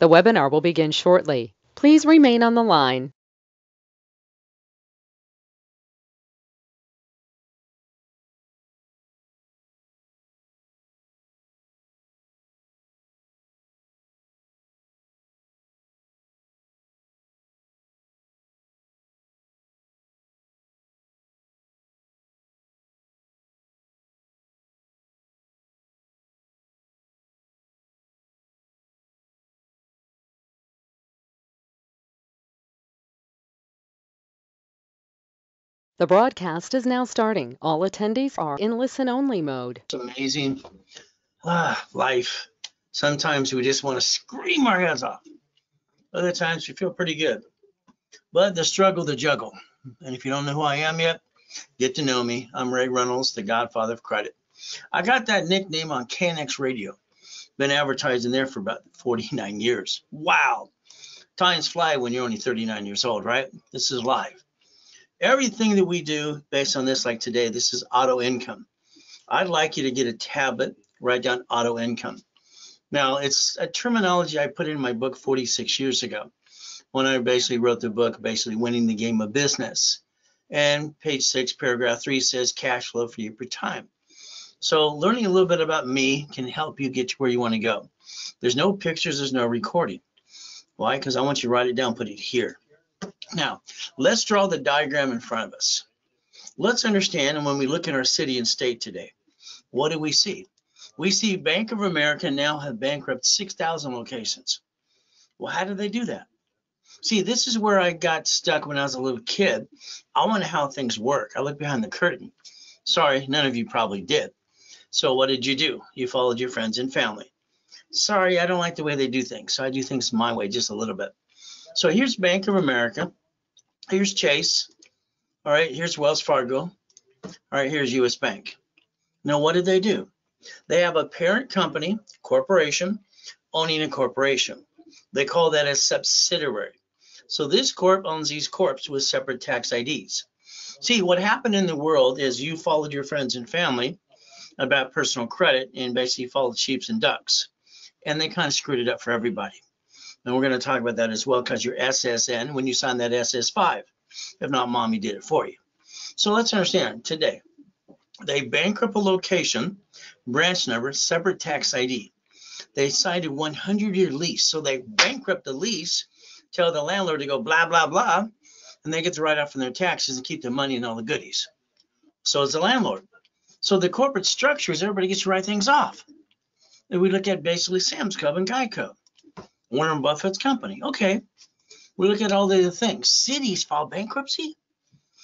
The webinar will begin shortly. Please remain on the line. The broadcast is now starting. All attendees are in listen-only mode. It's amazing. Life. Sometimes we just want to scream our heads off. Other times we feel pretty good. But the struggle to juggle. And if you don't know who I am yet, get to know me. I'm Ray Reynolds, the godfather of credit. I got that nickname on KNX Radio. Been advertising there for about 49 years. Wow. Times fly when you're only 39 years old, right? This is live. Everything that we do based on this, like today, this is auto income. I'd like you to get a tablet, write down auto income. Now, it's a terminology I put in my book 46 years ago when I basically wrote the book, basically Winning the Game of Business. And page 6, paragraph 3 says cash flow for you per time. So learning a little bit about me can help you get to where you want to go. There's no pictures, there's no recording. Why? Because I want you to write it down, put it here. Now, let's draw the diagram in front of us. Let's understand, and when we look at our city and state today, what do we see? We see Bank of America now have bankrupt 6,000 locations. Well, how do they do that? See, this is where I got stuck when I was a little kid. I wonder how things work. I looked behind the curtain. Sorry, none of you probably did. So what did you do? You followed your friends and family. Sorry, I don't like the way they do things, so I do things my way just a little bit. So here's Bank of America, here's Chase, all right, here's Wells Fargo, all right, here's U.S. Bank. Now, what did they do? They have a parent company, corporation, owning a corporation. They call that a subsidiary. So this corp owns these corps with separate tax IDs. See, what happened in the world is you followed your friends and family about personal credit and basically followed sheep and ducks, and they kind of screwed it up for everybody. And we're going to talk about that as well, because your SSN, when you sign that SS5, if not, mommy did it for you. So let's understand today, they bankrupt a location, branch number, separate tax ID. They signed a 100-year lease. So they bankrupt the lease, tell the landlord to go blah, blah, blah, and they get the write-off from their taxes and keep the money and all the goodies. So it's the landlord. So the corporate structure is everybody gets to write things off. And we look at basically Sam's Club and Geico. Warren Buffett's company. Okay, we look at all the other things. Cities file bankruptcy.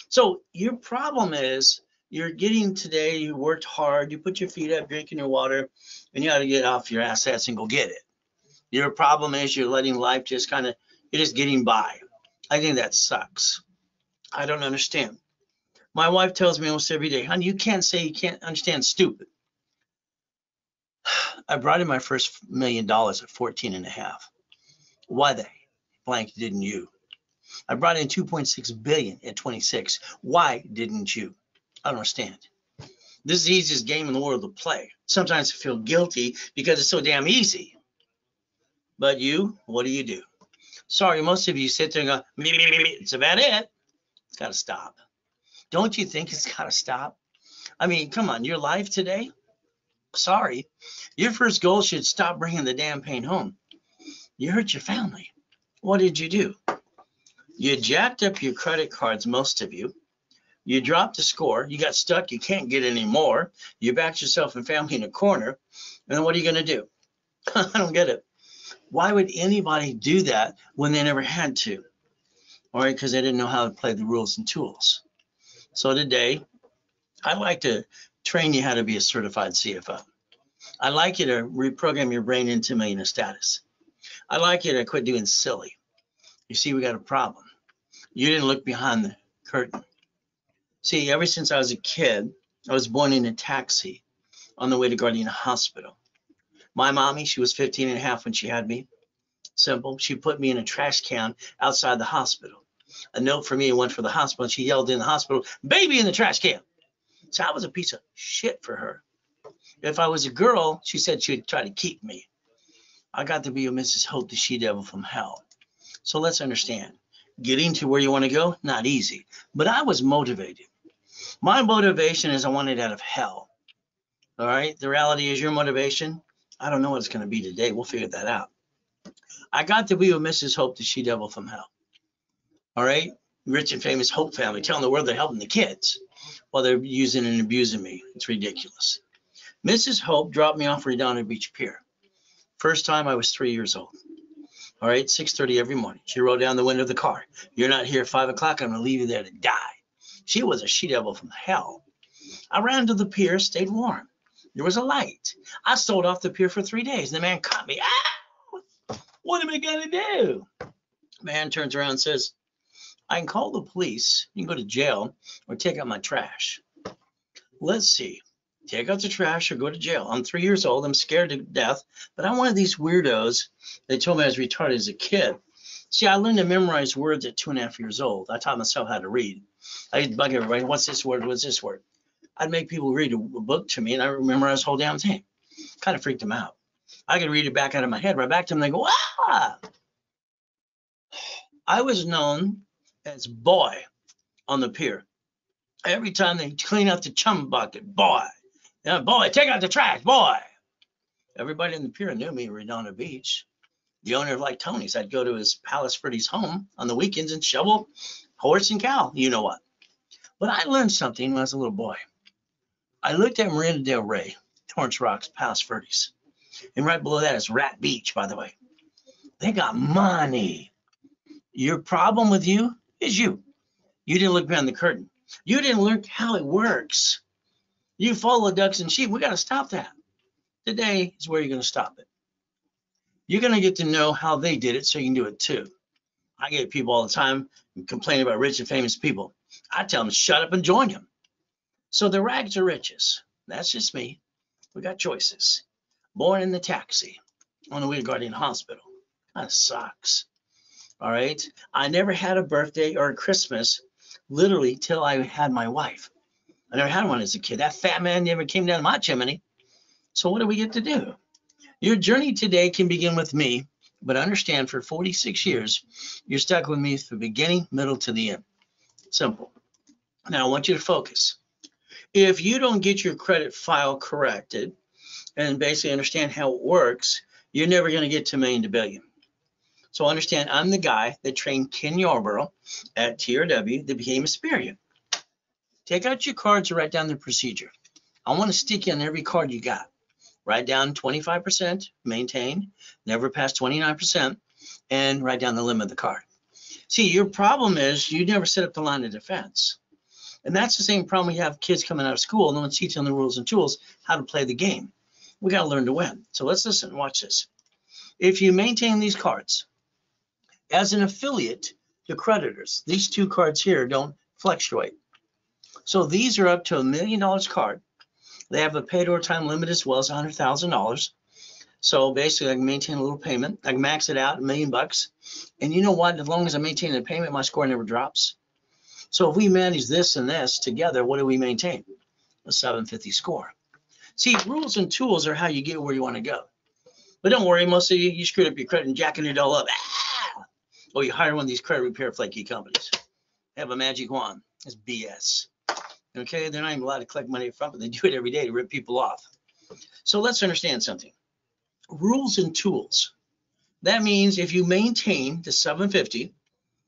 So your problem is you're getting today, you worked hard, you put your feet up, drinking your water, and you ought to get off your assets and go get it. Your problem is you're letting life just kind of, you're just getting by. I think that sucks. I don't understand. My wife tells me almost every day, honey, you can't say you can't understand stupid. I brought in my first $1 million at 14.5. Why the blank didn't you? I brought in 2.6 billion at 26. Why didn't you? I don't understand. This is the easiest game in the world to play. Sometimes I feel guilty because it's so damn easy. But you, what do you do? Sorry, most of you sit there and go, it's about it. It's got to stop. Don't you think it's got to stop? I mean, come on, your life today? Sorry, your first goal should stop bringing the damn pain home. You hurt your family. What did you do? You jacked up your credit cards, most of you. You dropped the score. You got stuck. You can't get any more. You backed yourself and family in a corner. And what are you going to do? I don't get it. Why would anybody do that when they never had to? All right, because they didn't know how to play the rules and tools. So today, I'd like to train you how to be a certified CFO. I'd like you to reprogram your brain into millionaire status. I'd like you to quit doing silly. You see, we got a problem. You didn't look behind the curtain. See, ever since I was a kid, I was born in a taxi on the way to Guardian Hospital. My mommy, she was 15.5 when she had me. Simple. She put me in a trash can outside the hospital. A note for me went for the hospital, and she yelled in the hospital, "Baby in the trash can." So I was a piece of shit for her. If I was a girl, she said she'd try to keep me. I got to be a Mrs. Hope, the she-devil from hell. So let's understand, getting to where you want to go, not easy. But I was motivated. My motivation is I wanted out of hell. All right. The reality is your motivation. I don't know what it's going to be today. We'll figure that out. I got to be with Mrs. Hope, the she-devil from hell. All right. Rich and famous Hope family telling the world they're helping the kids while they're using and abusing me. It's ridiculous. Mrs. Hope dropped me off Redondo Beach Pier. First time I was 3 years old. All right. 6:30 every morning. She rolled down the window of the car. You're not here at 5 o'clock. I'm going to leave you there to die. She was a she-devil from hell. I ran to the pier, stayed warm. There was a light. I stole off the pier for 3 days. The man caught me. Ah, what am I going to do? Man turns around and says, I can call the police. You can go to jail or take out my trash. Let's see. Take out the trash or go to jail. I'm 3 years old. I'm scared to death. But I'm one of these weirdos. They told me I was retarded as a kid. See, I learned to memorize words at 2.5 years old. I taught myself how to read. I used to bug everybody. What's this word? What's this word? I'd make people read a book to me, and I memorized the whole damn thing. Kind of freaked them out. I could read it back out of my head, right back to them. They go, ah! I was known as boy on the pier. Every time they clean out the chum bucket, boy. You know, boy, take out the trash, boy. Everybody in the pier knew me, Redondo Beach. The owner of like Tony's, I'd go to his Palos Verdes home on the weekends and shovel horse and cow, you know what. But I learned something when I was a little boy. I looked at Marina Del Rey, Torrance Rocks, Palos Verdes. And right below that is Rat Beach, by the way. They got money. Your problem with you is you. You didn't look behind the curtain. You didn't learn how it works. You follow ducks and sheep. We got to stop that. Today is where you're going to stop it. You're going to get to know how they did it so you can do it too. I get people all the time complaining about rich and famous people. I tell them, shut up and join them. So the rags to riches, that's just me. We got choices. Born in the taxi on the way to Guardian Hospital. Kind of sucks. All right. I never had a birthday or a Christmas literally till I had my wife. I never had one as a kid. That fat man never came down my chimney. So what do we get to do? Your journey today can begin with me, but understand for 46 years, you're stuck with me from the beginning, middle to the end. Simple. Now I want you to focus. If you don't get your credit file corrected and basically understand how it works, you're never going to get to million to billion. So understand, I'm the guy that trained Ken Yarborough at TRW that became a Spirian. Take out your cards and write down the procedure. I want to stick in every card you got. Write down 25%, maintain, never pass 29%, and write down the limit of the card. See, your problem is you never set up the line of defense. And that's the same problem we have kids coming out of school. No one's teaching them the rules and tools, how to play the game. We got to learn to win. So let's listen and watch this. If you maintain these cards, as an affiliate to creditors, these two cards here don't fluctuate. So these are up to $1 million card. They have a pay-door time limit as well as $100,000. So basically I can maintain a little payment. I can max it out $1 million. And you know what? As long as I maintain the payment, my score never drops. So if we manage this and this together, what do we maintain? A 750 score. See, rules and tools are how you get where you want to go. But don't worry, most of you screwed up your credit and jacking it all up. Ah! Or you hire one of these credit repair flaky companies. They have a magic wand. It's BS. Okay, they're not even allowed to collect money up front, but they do it every day to rip people off. So let's understand something. Rules and tools. That means if you maintain the 750,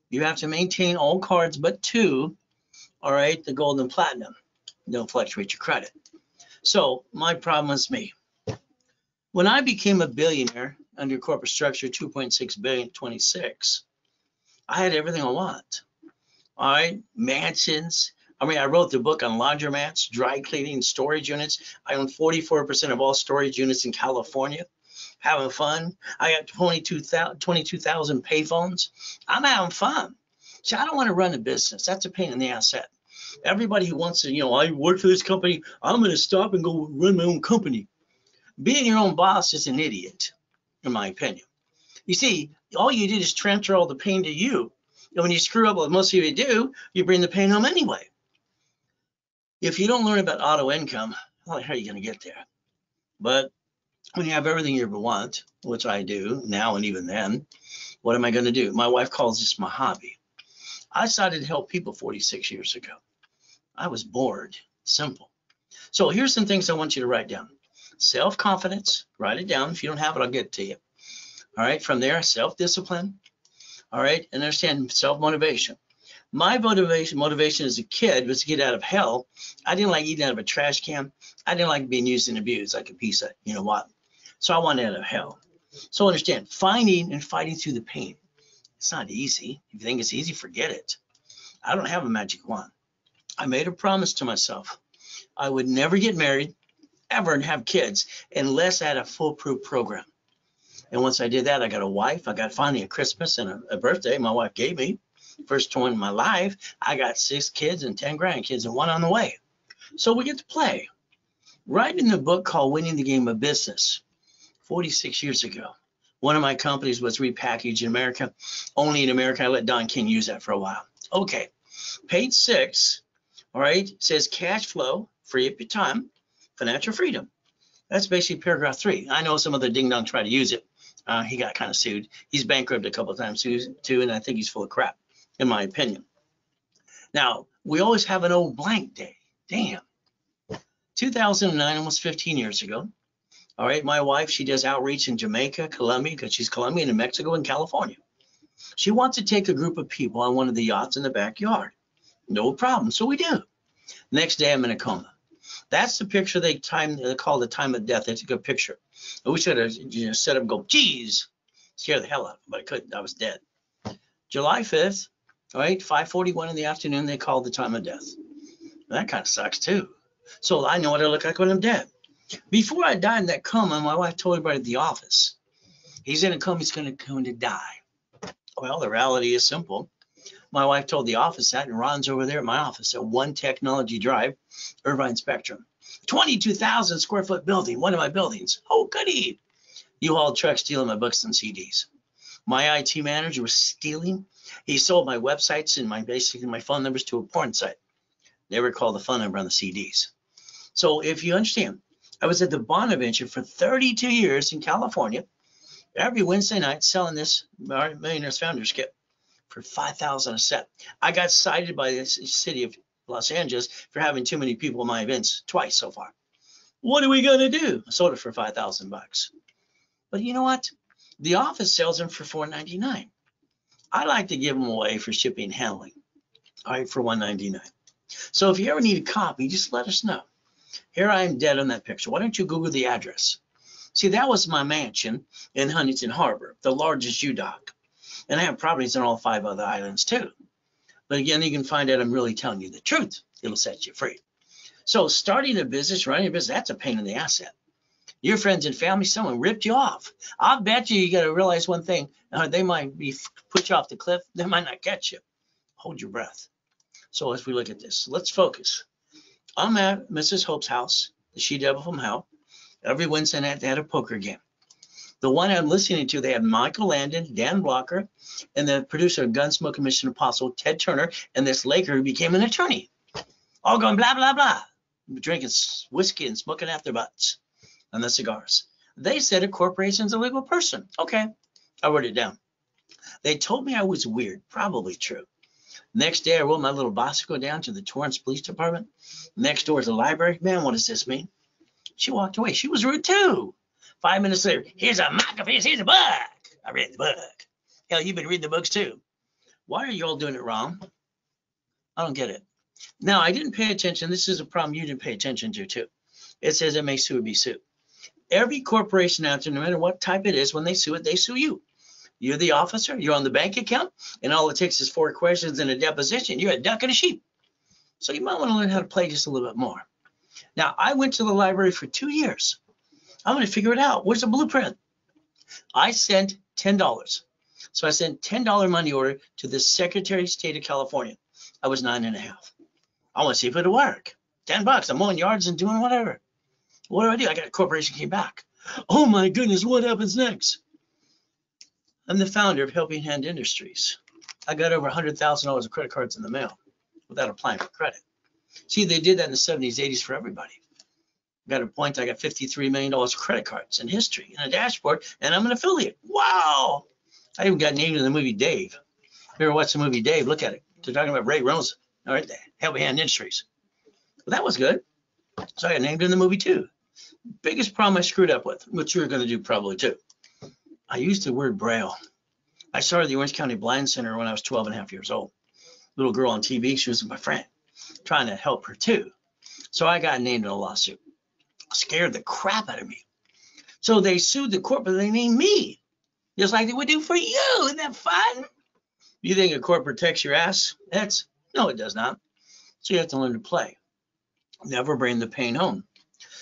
you have to maintain all cards but two, all right, the gold and platinum. Don't fluctuate your credit. So my problem is me. When I became a billionaire under corporate structure, 2.6 billion, 26, I had everything I want. All right, mansions. I mean, I wrote the book on laundromats, dry cleaning, storage units. I own 44% of all storage units in California. Having fun. I got 22,000 payphones. I'm having fun. See, I don't want to run a business. That's a pain in the ass. Everybody who wants to, you know, I work for this company. I'm going to stop and go run my own company. Being your own boss is an idiot, in my opinion. You see, all you did is transfer all the pain to you. And when you screw up, what most of you do, you bring the pain home anyway. If you don't learn about auto income, how the hell are you going to get there? But when you have everything you ever want, which I do now and even then, what am I going to do? My wife calls this my hobby. I decided to help people 46 years ago. I was bored, simple. So here's some things I want you to write down. Self-confidence, write it down. If you don't have it, I'll get it to you. All right, from there, self-discipline. All right, and understand self-motivation. My motivation as a kid was to get out of hell. I didn't like eating out of a trash can. I didn't like being used and abused like a piece of, you know what. So I wanted out of hell. So understand, finding and fighting through the pain. It's not easy. If you think it's easy, forget it. I don't have a magic wand. I made a promise to myself. I would never get married, ever, and have kids unless I had a foolproof program. And once I did that, I got a wife. I got finally a Christmas and a birthday my wife gave me. First one in my life. I got 6 kids and 10 grandkids and 1 on the way. So we get to play. Right in the book called Winning the Game of Business, 46 years ago, one of my companies was repackaged in America. Only in America. I let Don King use that for a while. Okay, page 6, all right, says cash flow, free up your time, financial freedom. That's basically paragraph 3. I know some other ding-dong tried to use it. He got kind of sued. He's bankrupt a couple of times too, and I think he's full of crap, in my opinion. Now, we always have an old blank day. Damn. 2009, almost 15 years ago. All right, my wife, she does outreach in Jamaica, Colombia, because she's Colombian, and Mexico and California. She wants to take a group of people on one of the yachts in the backyard. No problem, so we do. Next day, I'm in a coma. That's the picture they call the time of death. It's a good picture. I wish I had set up and go, geez, scare the hell out of me, but I couldn't. I was dead. July 5th, all right, 5:41 in the afternoon, they called the time of death. That kind of sucks too. So I know what I look like when I'm dead. Before I died in that coma, my wife told everybody at the office, he's in a coma, he's going to die. Well, the reality is simple. My wife told the office that, and Ron's over there at my office at One Technology Drive, Irvine Spectrum. 22,000 square foot building, one of my buildings. Oh, goody. U-Haul truck stealing my books and CDs. My IT manager was stealing. He sold my websites and basically my phone numbers to a porn site. They recall the phone number on the CDs. So if you understand, I was at the Bonaventure for 32 years in California, every Wednesday night selling this Millionaire's Founders Kit for $5,000 a set. I got cited by the city of Los Angeles for having too many people at my events twice so far. What are we gonna do? I sold it for $5,000. But you know what? The office sells them for $4.99. I like to give them away for shipping and handling, all right, for $1.99. So if you ever need a copy, just let us know. Here I am dead on that picture. Why don't you Google the address? See, that was my mansion in Huntington Harbor, the largest U-Dock. And I have properties on all 5 other islands too. But again, you can find out I'm really telling you the truth. It'll set you free. So starting a business, running a business, that's a pain in the asset. Your friends and family, someone ripped you off. I'll bet you got to realize one thing. They might put you off the cliff. They might not catch you. Hold your breath. So as we look at this, let's focus. I'm at Mrs. Hope's house, the she-devil from hell. Every Wednesday night, they had a poker game. The one I'm listening to, they had Michael Landon, Dan Blocker, and the producer of Gunsmoke and Mission Apostle, Ted Turner, and this Laker who became an attorney. All going blah, blah, blah. Drinking whiskey and smoking out their butts. And the cigars. They said a corporation's a legal person. Okay, I wrote it down. They told me I was weird, probably true. Next day, I rolled my little boss go down to the Torrance Police Department. Next door is the library. Man, what does this mean? She walked away. She was rude too. 5 minutes later, here's a microphone, here's a book. I read the book. Hell, you've been reading the books too. Why are you all doing it wrong? I don't get it. Now, I didn't pay attention. This is a problem you didn't pay attention to too. It says it may sue or be sued. Every corporation out there, no matter what type it is, when they sue it, they sue you. You're the officer, you're on the bank account, and all it takes is 4 questions and a deposition. You're a duck and a sheep. So you might want to learn how to play just a little bit more. Now, I went to the library for 2 years. I'm going to figure it out. Where's the blueprint? I sent $10. So I sent $10 money order to the Secretary of State of California. I was 9½. I want to see if it'll work. $10. I'm mowing yards and doing whatever. What do? I got a corporation came back. Oh my goodness, what happens next? I'm the founder of Helping Hand Industries. I got over $100,000 of credit cards in the mail without applying for credit. See, they did that in the 70s, 80s for everybody. got a point. I got $53 million credit cards in history in a dashboard, and I'm an affiliate. Wow. I even got named in the movie Dave. If you ever watch the movie Dave, look at it. They're talking about Ray Reynolds, all right, Helping Hand Industries. Well, that was good. So I got named in the movie too. Biggest problem I screwed up with, which you're going to do probably too. I used the word Braille. I started the Orange County Blind Center when I was 12 and a half years old. Little girl on TV, she was my friend, trying to help her too. So I got named in a lawsuit. Scared the crap out of me. So they sued the corporate, they named me. Just like they would do for you. Isn't that fun? You think a corporate protects your ass? No, it does not. So you have to learn to play. Never bring the pain home.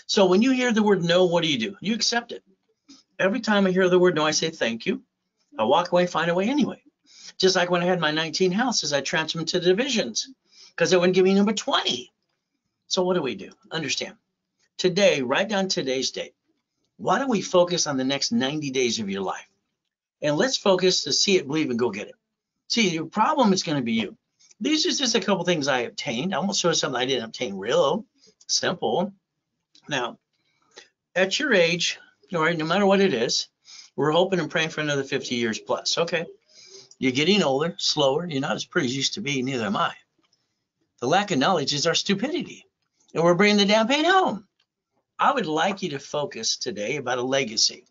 So when you hear the word no, what do? You accept it. Every time I hear the word no, I say thank you. I walk away, find a way anyway. Just like when I had my 19 houses, I transferred them to the divisions because they wouldn't give me number 20. So what do we do? Understand. Today, write down today's date. Why don't we focus on the next 90 days of your life? And let's focus to see it, believe, and go get it. See, your problem is going to be you. These are just a couple things I obtained. I won't show something I didn't obtain. Real simple. Now, at your age, all right, no matter what it is, we're hoping and praying for another 50 years plus. Okay, you're getting older, slower. You're not as pretty as you used to be. Neither am I. The lack of knowledge is our stupidity, and we're bringing the down payment home. I would like you to focus today about a legacy.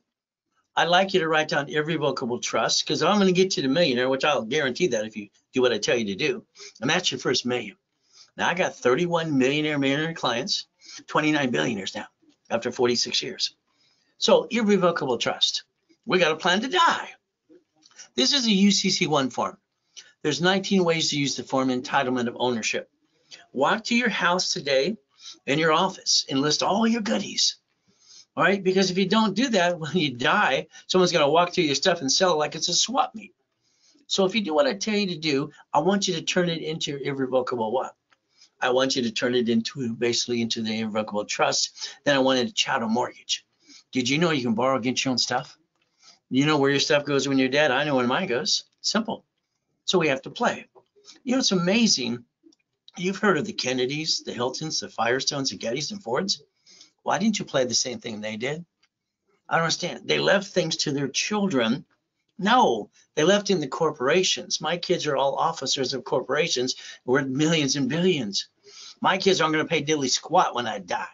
I'd like you to write down every revocable trust, because I'm going to get you to millionaire, which I'll guarantee that if you do what I tell you to do. And that's your first million. Now, I got 31 millionaire clients, 29 billionaires now after 46 years. So irrevocable trust. We got a plan to die. This is a UCC1 form. There's 19 ways to use the form entitlement of ownership. Walk to your house today and your office and list all your goodies. All right, because if you don't do that, when you die, someone's going to walk through your stuff and sell it like it's a swap meet. So if you do what I tell you to do, I want you to turn it into your irrevocable what? I want you to turn it into basically into the irrevocable trust. Then I wanted a chattel mortgage. Did you know you can borrow against your own stuff? You know where your stuff goes when you're dead. I know where mine goes. Simple. So we have to play. You know, it's amazing. You've heard of the Kennedys, the Hiltons, the Firestones, the Gettys, and Fords. Why didn't you play the same thing they did? I don't understand. They left things to their children. No, they left in the corporations. My kids are all officers of corporations worth millions and billions. My kids aren't going to pay diddly squat when I die.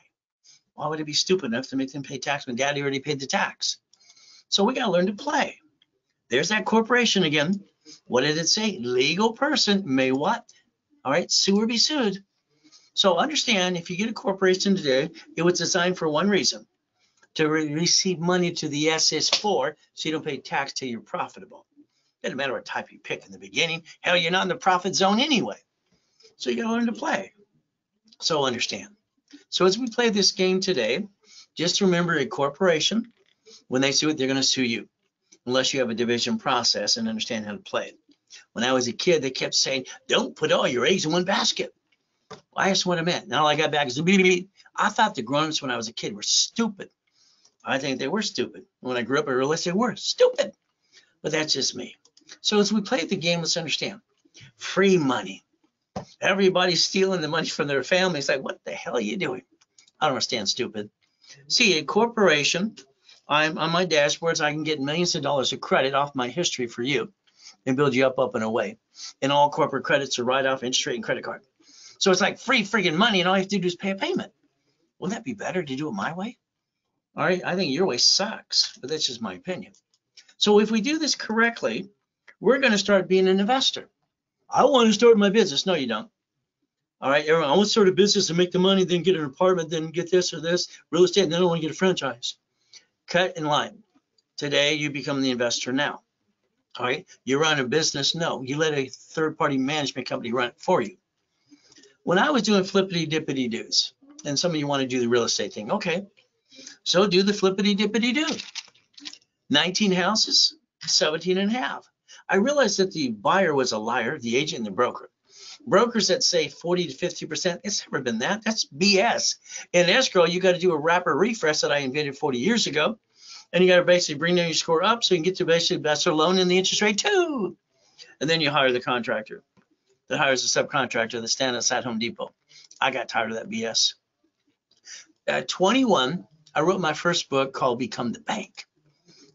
Why would it be stupid enough to make them pay tax when daddy already paid the tax? So we got to learn to play. There's that corporation again. What did it say? Legal person may what? All right, sue or be sued. So understand, if you get a corporation today, it was designed for one reason, to receive money to the SS4 so you don't pay tax till you're profitable. Doesn't matter what type you pick in the beginning. Hell, you're not in the profit zone anyway. So you got to learn to play. So understand. So as we play this game today, just remember a corporation, when they sue it, they're going to sue you, unless you have a division process and understand how to play it. When I was a kid, they kept saying, don't put all your eggs in one basket. I asked what it meant. Now all I got back is I thought the grown-ups when I was a kid were stupid. I think they were stupid. When I grew up, I realized they were stupid. But that's just me. So as we play the game, let's understand. Free money. Everybody's stealing the money from their families. Like, what the hell are you doing? I don't understand stupid. See, a corporation, I'm on my dashboards, I can get millions of dollars of credit off my history for you and build you up and away. And all corporate credits are write-off, interest rate, and credit card. So it's like free friggin' money, and all you have to do is pay a payment. Wouldn't that be better to do it my way? All right, I think your way sucks, but that's just my opinion. So if we do this correctly, we're going to start being an investor. I want to start my business. No, you don't. All right, everyone, I want to start a business and make the money, then get an apartment, then get this or this, real estate, and then I want to get a franchise. Cut in line. Today, you become the investor now. All right, you run a business. No, you let a third-party management company run it for you. When I was doing flippity-dippity-doos, and some of you want to do the real estate thing, okay, so do the flippity-dippity-doo. 19 houses, 17 and a half. I realized that the buyer was a liar, the agent and the broker. Brokers that say 40 to 50%, it's never been that. That's BS. In escrow, you got to do a wrapper refresh that I invented 40 years ago, and you got to basically bring down your score up so you can get to basically the best loan and the interest rate too. And then you hire the contractor. That hires a subcontractor that stands at Home Depot. I got tired of that BS. 21, I wrote my first book called Become the Bank.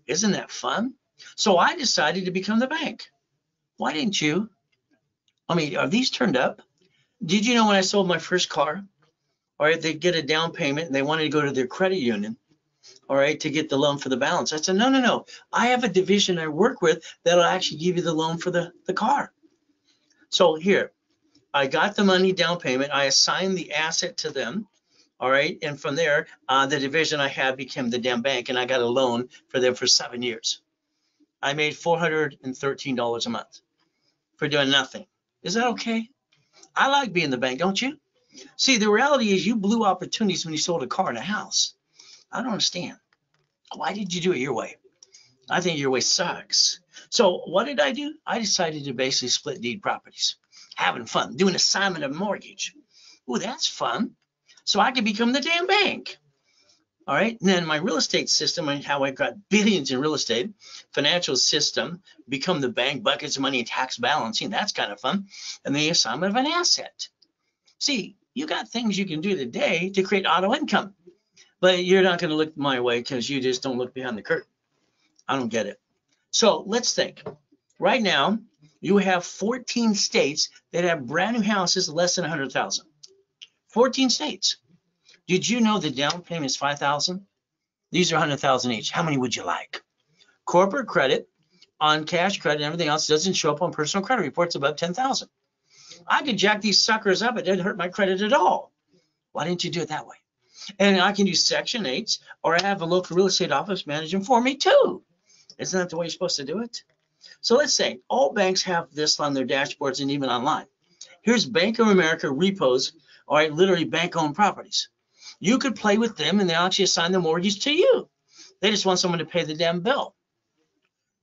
Isn't that fun? So I decided to become the bank. Why didn't you? I mean, are these turned up? Did you know when I sold my first car, all right, they'd get a down payment and they wanted to go to their credit union, all right, to get the loan for the balance. I said, no, no, no. I have a division I work with that'll actually give you the loan for the car. So here, I got the money down payment. I assigned the asset to them, all right, and from there, the division I had became the damn bank, and I got a loan for them for 7 years. I made $413 a month for doing nothing. Is that okay? I like being the bank, don't you? See, the reality is you blew opportunities when you sold a car and a house. I don't understand. Why did you do it your way? I think your way sucks. So what did I do? I decided to basically split deed properties, having fun, doing assignment of mortgage. Ooh, that's fun. So I could become the damn bank. All right, and then my real estate system and how I got billions in real estate, financial system, become the bank, buckets of money and tax balancing, that's kind of fun. And the assignment of an asset. See, you got things you can do today to create auto income, but you're not gonna look my way because you just don't look behind the curtain. I don't get it. So let's think. Right now, you have 14 states that have brand new houses less than 100,000. 14 states. Did you know the down payment is $5,000? These are $100,000 each. How many would you like? Corporate credit on cash credit and everything else doesn't show up on personal credit reports above $10,000. I could jack these suckers up. It didn't hurt my credit at all. Why didn't you do it that way? And I can do Section 8s, or I have a local real estate office managing for me too. Isn't that the way you're supposed to do it? So let's say all banks have this on their dashboards and even online. Here's Bank of America repos, all right, literally bank-owned properties. You could play with them and they'll actually assign the mortgage to you. They just want someone to pay the damn bill.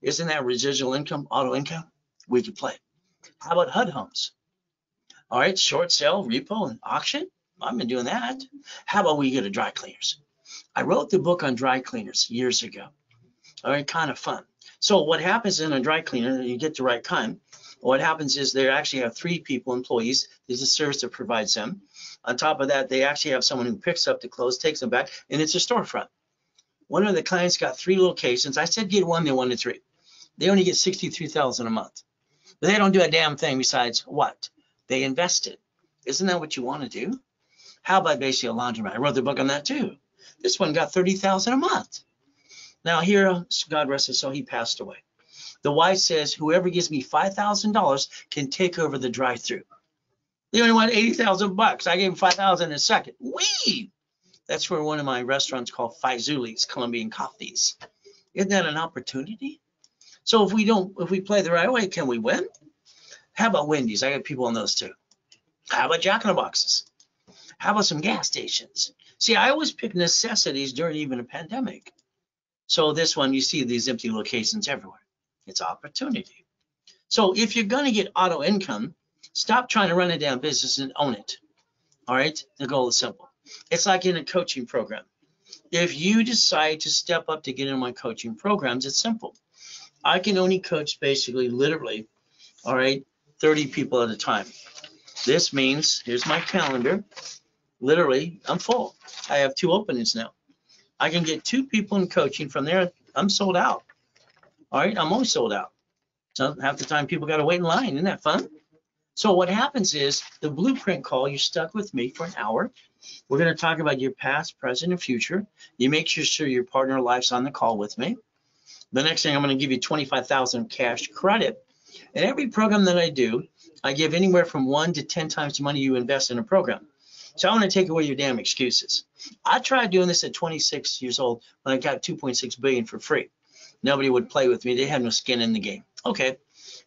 Isn't that residual income, auto income? We could play. How about HUD homes? All right, short sale, repo, and auction. I've been doing that. How about we get a dry cleaners? I wrote the book on dry cleaners years ago. All right, kind of fun. So what happens in a dry cleaner, you get the right kind. What happens is they actually have three people, employees. There's a service that provides them. On top of that, they actually have someone who picks up the clothes, takes them back, and it's a storefront. One of the clients got 3 locations. I said get 1, they wanted 3. They only get $63,000 a month. But they don't do a damn thing besides what? They invested. Isn't that what you want to do? How about basically a laundromat? I wrote the book on that too. This one got $30,000 a month. Now here, God rest his soul, he passed away. The wife says, whoever gives me $5,000 can take over the drive-through. They only want $80,000. I gave him $5,000 in a second. Wee! That's where one of my restaurants called Faizuli's, Colombian Coffees. Isn't that an opportunity? So if we play the right way, can we win? How about Wendy's? I got people on those too. How about Jack in the Boxes? How about some gas stations? See, I always pick necessities during even a pandemic. So this one, you see these empty locations everywhere. It's opportunity. So if you're gonna get auto income, stop trying to run a damn business and own it. All right, the goal is simple. It's like in a coaching program. If you decide to step up to get in my coaching programs, it's simple. I can only coach basically, literally, all right, 30 people at a time. This means, here's my calendar. Literally, I'm full. I have 2 openings now. I can get 2 people in coaching. From there, I'm sold out. All right, I'm always sold out. So half the time people gotta wait in line, isn't that fun? So what happens is the blueprint call, you're stuck with me for an hour. We're gonna talk about your past, present, and future. You make sure your partner life's on the call with me. The next thing, I'm gonna give you $25,000 cash credit. And every program that I do, I give anywhere from 1 to 10 times the money you invest in a program. So I wanna take away your damn excuses. I tried doing this at 26 years old when I got $2.6 billion for free. Nobody would play with me. They had no skin in the game. Okay,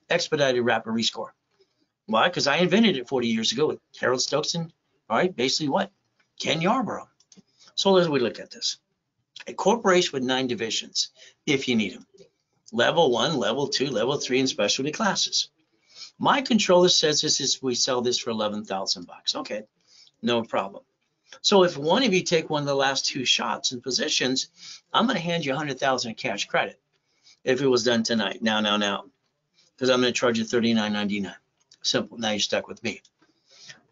expedited rapid rescore. Why? Because I invented it 40 years ago with Harold Stokes and, all right, basically what? Ken Yarborough. So let's look at this. A corporation with 9 divisions, if you need them. Level 1, level 2, level 3, and specialty classes. My controller says this is, we sell this for $11,000. Okay, no problem. So if one of you take one of the last 2 shots and positions, I'm gonna hand you $100,000 in cash credit. If it was done tonight, now, because I'm gonna charge you $39.99. Simple, now you're stuck with me.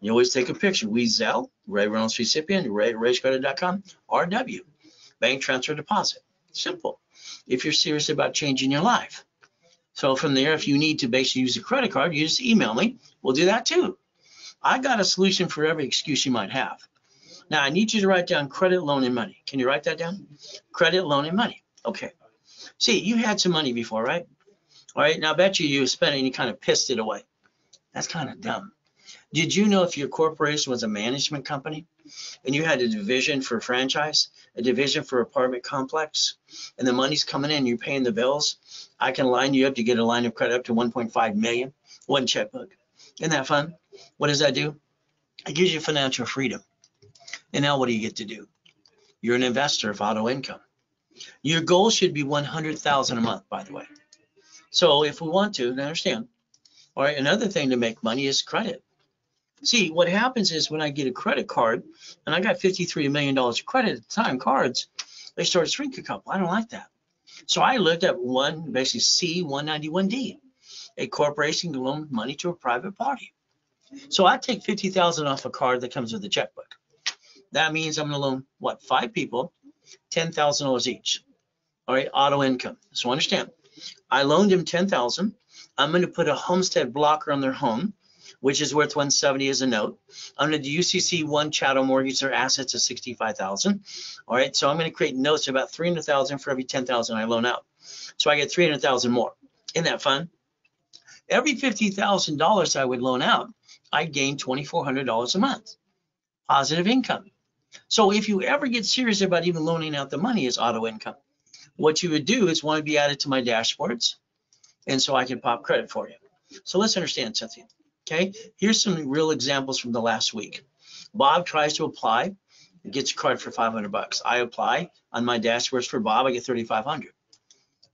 You always take a picture. We Zelle, Ray Reynolds recipient, RayReynolds.com, RW, bank transfer deposit. Simple, if you're serious about changing your life. So from there, if you need to basically use a credit card, you just email me. We'll do that too. I got a solution for every excuse you might have. Now, I need you to write down credit, loan, and money. Can you write that down? Credit, loan, and money. Okay. See, you had some money before, right? All right, now I bet you spent it and you kind of pissed it away. That's kind of dumb. Did you know if your corporation was a management company and you had a division for a franchise, a division for apartment complex, and the money's coming in, you're paying the bills, I can line you up to get a line of credit up to $1.5 million, one checkbook. Isn't that fun? What does that do? It gives you financial freedom. And now what do you get to do? You're an investor of auto income. Your goal should be $100,000 a month, by the way. So if we want to, and I understand, all right, another thing to make money is credit. See, what happens is when I get a credit card, and I got $53 million credit at the time, cards, they started shrinking a couple. I don't like that. So I looked at one, basically C-191D, a corporation to loan money to a private party. So I take $50,000 off a card that comes with a checkbook. That means I'm going to loan, what, 5 people, $10,000 each. All right, auto income. So understand, I loaned him $10,000. I'm going to put a homestead blocker on their home, which is worth $170 as a note. Under the UCC one chattel mortgage, their assets of $65,000. All right, so I'm going to create notes about $300,000 for every $10,000 I loan out. So I get $300,000 more. Isn't that fun? Every $50,000 I would loan out, I gain $2,400 a month, positive income. So if you ever get serious about even loaning out the money as auto income, what you would do is want to be added to my dashboards, and so I can pop credit for you. So let's understand something. Okay, here's some real examples from the last week. Bob tries to apply and gets a card for $500. I apply on my dashboards for Bob, I get $3,500.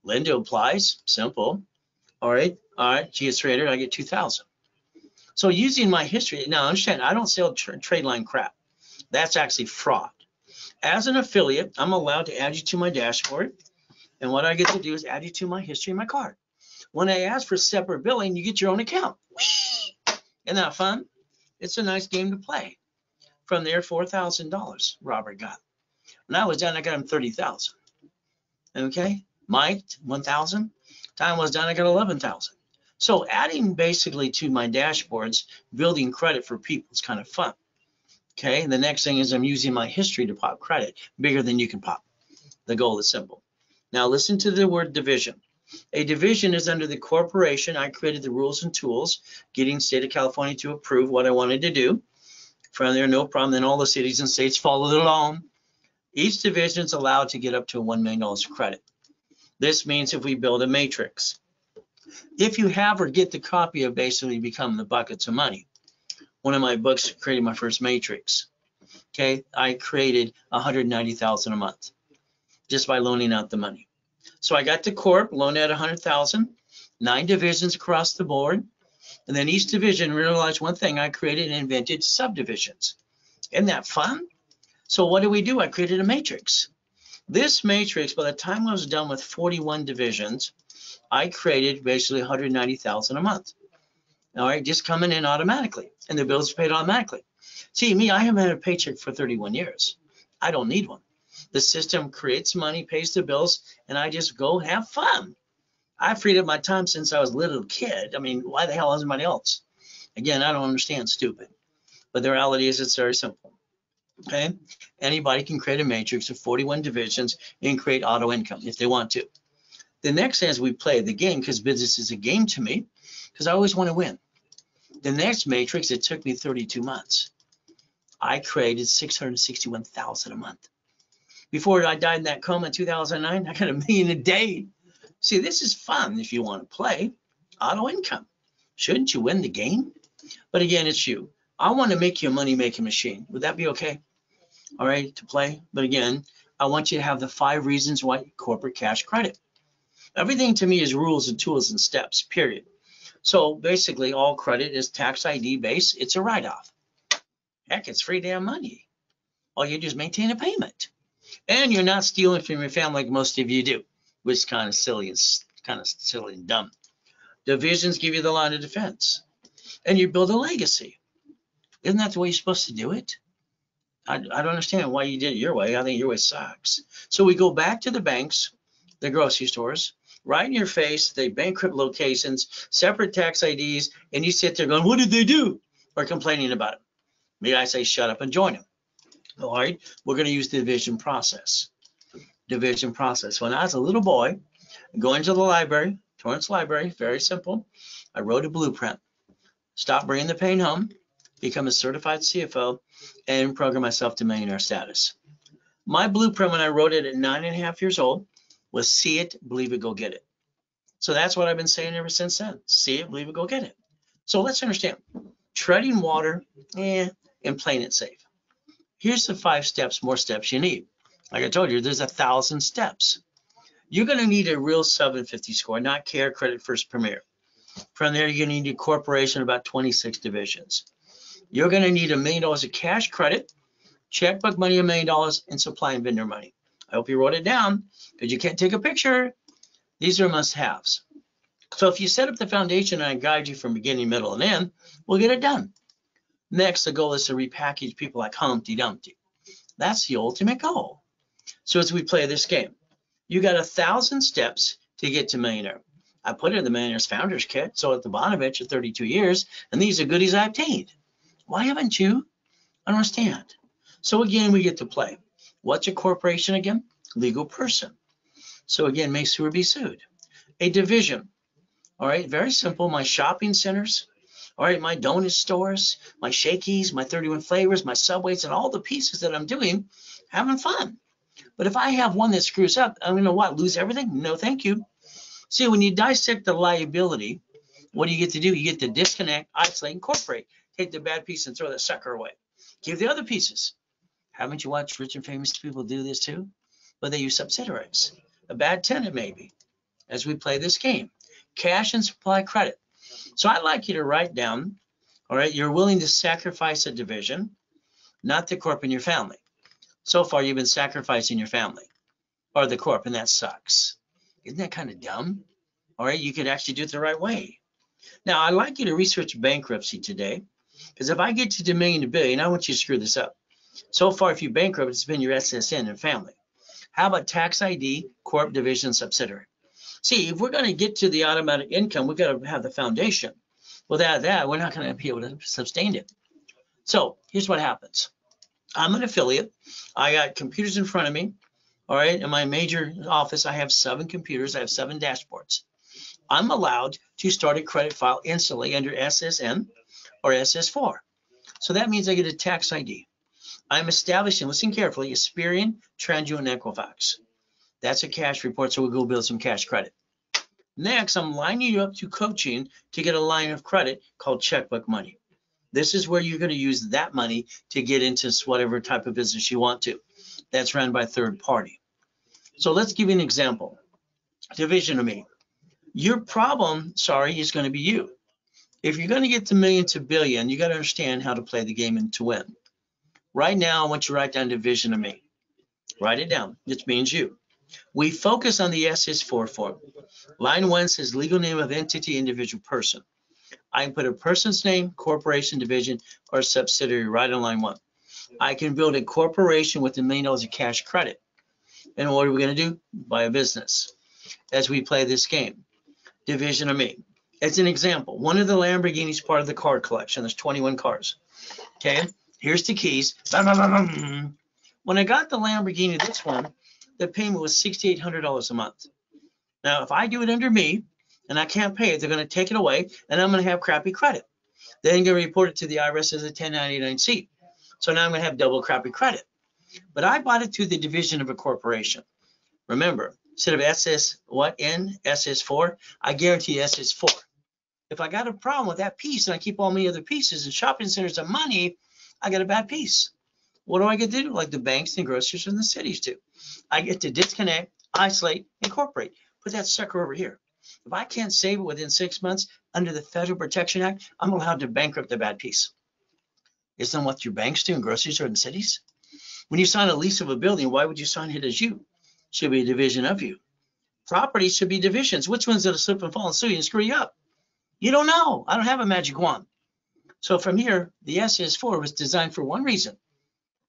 Linda applies, simple. All right, she gets $300, I get $2,000. So using my history, now understand, I don't sell trade line crap. That's actually fraud. As an affiliate, I'm allowed to add you to my dashboard, and what I get to do is add you to my history and my card. When I ask for separate billing, you get your own account. Whee! Isn't that fun? It's a nice game to play. From there, $4,000 Robert got. When I was done, I got him $30,000. Okay, Mike, $1,000. Time was done, I got $11,000. So adding basically to my dashboards, building credit for people is kind of fun. Okay, and the next thing is I'm using my history to pop credit, bigger than you can pop. The goal is simple. Now listen to the word division. A division is under the corporation. I created the rules and tools, getting state of California to approve what I wanted to do. From there, no problem. Then all the cities and states followed along. Each division is allowed to get up to $1 million credit. This means if we build a matrix. If you have or get the copy of basically Become the Buckets of Money, one of my books created my first matrix. Okay, I created $190,000 a month just by loaning out the money. So I got to corp, loaned out $100,000, 9 divisions across the board, and then each division realized one thing, I created and invented subdivisions. Isn't that fun? So what did we do? I created a matrix. This matrix, by the time I was done with 41 divisions, I created basically $190,000 a month. All right, just coming in automatically, and the bills are paid automatically. See, me, I haven't had a paycheck for 31 years. I don't need one. The system creates money, pays the bills, and I just go have fun. I freed up my time since I was a little kid. I mean, why the hell is anybody else? Again, I don't understand stupid, but the reality is it's very simple, okay? Anybody can create a matrix of 41 divisions and create auto income if they want to. The next thing is we play the game because business is a game to me because I always want to win. The next matrix, it took me 32 months. I created $661,000 a month. Before I died in that coma in 2009, I got $1 million a day. See, this is fun if you want to play auto income. Shouldn't you win the game? But again, it's you. I want to make you a money-making machine. Would that be okay? All right, to play. But again, I want you to have the 5 reasons why corporate cash credit. Everything to me is rules and tools and steps, period. So basically, all credit is tax ID based. It's a write-off. Heck, it's free damn money. All you do is maintain a payment. And you're not stealing from your family like most of you do, which is kind of silly and dumb. Divisions give you the line of defense, and you build a legacy. Isn't that the way you're supposed to do it? I don't understand why you did it your way. I think your way sucks. So we go back to the banks, the grocery stores, right in your face, they bankrupt locations, separate tax IDs, and you sit there going, what did they do? Or complaining about it. Maybe I say, shut up and join them. All right, we're going to use the division process. Division process. When I was a little boy, going to the library, Torrance Library, very simple, I wrote a blueprint. Stop bringing the pain home, become a certified CFO, and program myself to millionaire status. My blueprint when I wrote it at 9.5 years old was see it, believe it, go get it. So that's what I've been saying ever since then. See it, believe it, go get it. So let's understand. Treading water, and playing it safe. Here's the 5 steps, more steps you need. Like I told you, there's 1,000 steps. You're gonna need a real 750 score, not CARE, Credit First, Premier. From there, you're gonna need a corporation, about 26 divisions. You're gonna need $1 million of cash credit, checkbook money, $1 million, and supply and vendor money. I hope you wrote it down, because you can't take a picture. These are must-haves. So if you set up the foundation and I guide you from beginning, middle, and end, we'll get it done. Next, the goal is to repackage people like Humpty Dumpty. That's the ultimate goal. So as we play this game, you got 1,000 steps to get to millionaire. I put it in the Millionaire's Founders Kit, so at the Bonaventure, 32 years, and these are goodies I obtained. Why haven't you? I don't understand. So again, we get to play. What's a corporation again? Legal person. So again, may sue or be sued. A division. All right, very simple. My shopping centers. All right, my donut stores, my Shakey's, my 31 flavors, my Subways, and all the pieces that I'm doing, having fun. But if I have one that screws up, I'm gonna what, lose everything? No, thank you. See, when you dissect the liability, what do you get to do? You get to disconnect, isolate, incorporate. Take the bad piece and throw that sucker away. Give the other pieces. Haven't you watched rich and famous people do this too? But they use subsidiaries. A bad tenant maybe, as we play this game. Cash and supply credit. So I'd like you to write down, all right, you're willing to sacrifice a division, not the corp in your family. So far, you've been sacrificing your family or the corp, and that sucks. Isn't that kind of dumb? All right, you could actually do it the right way. Now, I'd like you to research bankruptcy today, because if I get you to million to billion, I want you to screw this up. So far, if you bankrupt, it's been your SSN and family. How about tax ID, corp, division, subsidiary? See, if we're going to get to the automatic income, we've got to have the foundation. Without that, we're not going to be able to sustain it. So here's what happens. I'm an affiliate. I got computers in front of me. All right. In my major office, I have 7 computers. I have 7 dashboards. I'm allowed to start a credit file instantly under SSN or SS4. So that means I get a tax ID. I'm establishing, listen carefully, Experian, TransUnion, and Equifax. That's a cash report, so we'll go build some cash credit. Next, I'm lining you up to coaching to get a line of credit called checkbook money. This is where you're going to use that money to get into whatever type of business you want to. That's run by third party. So let's give you an example. Division of me. Your problem, sorry, is going to be you. If you're going to get the million to billion, you got to understand how to play the game and to win. Right now, I want you to write down division of me. Write it down. It means you. We focus on the SS4 form. Line 1 says legal name of entity, individual person. I can put a person's name, corporation, division, or subsidiary right on line 1. I can build a corporation with $1 million of cash credit. And what are we going to do? Buy a business as we play this game. Division of me. As an example, one of the Lamborghinis part of the car collection. There's 21 cars. Okay, here's the keys. When I got the Lamborghini, this one, the payment was $6,800 a month. Now, if I do it under me and I can't pay it, they're going to take it away and I'm going to have crappy credit. Then I'm going to report it to the IRS as a 1099C. So now I'm going to have double crappy credit. But I bought it through the division of a corporation. Remember, instead of SS what N, SS4, I guarantee SS4. If I got a problem with that piece and I keep all my other pieces and shopping centers and money, I got a bad piece. What do I get to do? Like the banks and grocers and the cities do. I get to disconnect, isolate, incorporate. Put that sucker over here. If I can't save it within 6 months under the Federal Protection Act, I'm allowed to bankrupt the bad piece. Isn't that what your banks do in groceries or in cities? When you sign a lease of a building, why would you sign it as you? Should be a division of you. Property should be divisions. Which one's going to slip and fall and sue you and screw you up? You don't know. I don't have a magic wand. So from here, the S is for was designed for one reason,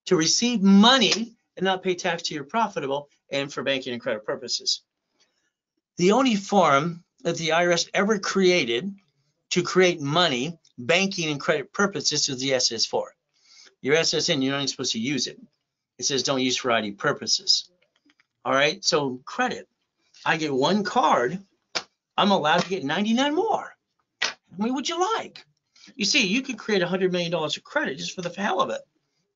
to receive money and not pay tax to your profitable and for banking and credit purposes. The only form that the IRS ever created to create money, banking and credit purposes is the SS4. Your SSN, you're not even supposed to use it. It says don't use for ID purposes. All right, so credit. I get one card, I'm allowed to get 99 more. I mean, would you like? You see, you could create $100 million of credit just for the hell of it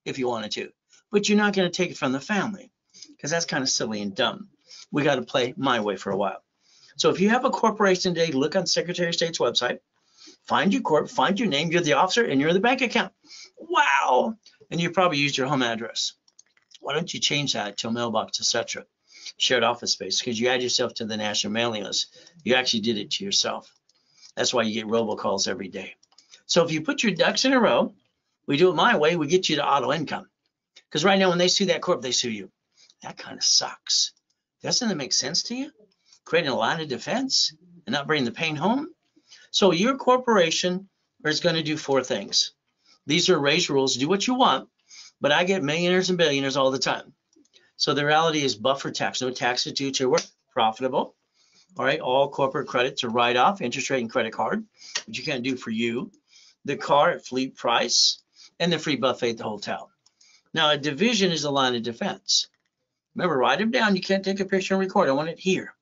if you wanted to, but you're not gonna take it from the family because that's kind of silly and dumb. We gotta play my way for a while. So if you have a corporation today, look on Secretary of State's website, find your corp, find your name, you're the officer, and you're in the bank account. Wow! And you probably used your home address. Why don't you change that to a mailbox, etc., shared office space, because you add yourself to the national mailing list. You actually did it to yourself. That's why you get robocalls every day. So if you put your ducks in a row, we do it my way, we get you to auto income. Because right now when they sue that corp, they sue you. That kind of sucks. Doesn't it make sense to you? Creating a line of defense and not bringing the pain home? So your corporation is going to do four things. These are Ray's rules. Do what you want, but I get millionaires and billionaires all the time. So the reality is buffer tax, no taxes due to work, profitable. All right, all corporate credits are write off, interest rate and credit card, which you can't do for you. The car at fleet price and the free buffet at the hotel. Now a division is a line of defense. Remember, write them down. You can't take a picture and record. I want it here.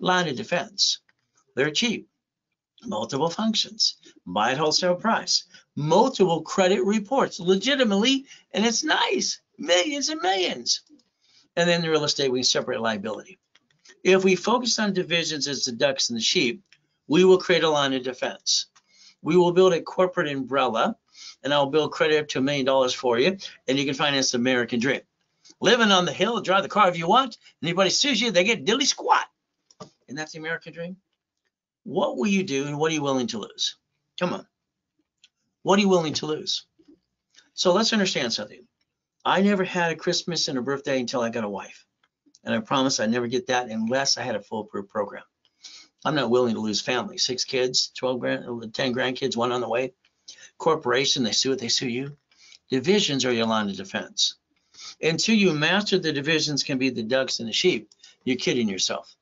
Line of defense. They're cheap. Multiple functions. Buy at wholesale price. Multiple credit reports legitimately, and it's nice. Millions and millions. And then the real estate, we separate liability. If we focus on divisions as the ducks and the sheep, we will create a line of defense. We will build a corporate umbrella, and I'll build credit up to $1 million for you, and you can finance the American dream. Living on the hill, drive the car if you want. Anybody sues you, they get dilly squat. And that's the American dream. What will you do, and what are you willing to lose? Come on. What are you willing to lose? So let's understand something. I never had a Christmas and a birthday until I got a wife. And I promise I'd never get that unless I had a foolproof program. I'm not willing to lose family. 6 kids, 10 grandkids, 1 on the way. Corporation, they sue it, they sue you. Divisions are your line of defense. Until you master the divisions can be the ducks and the sheep, you're kidding yourself.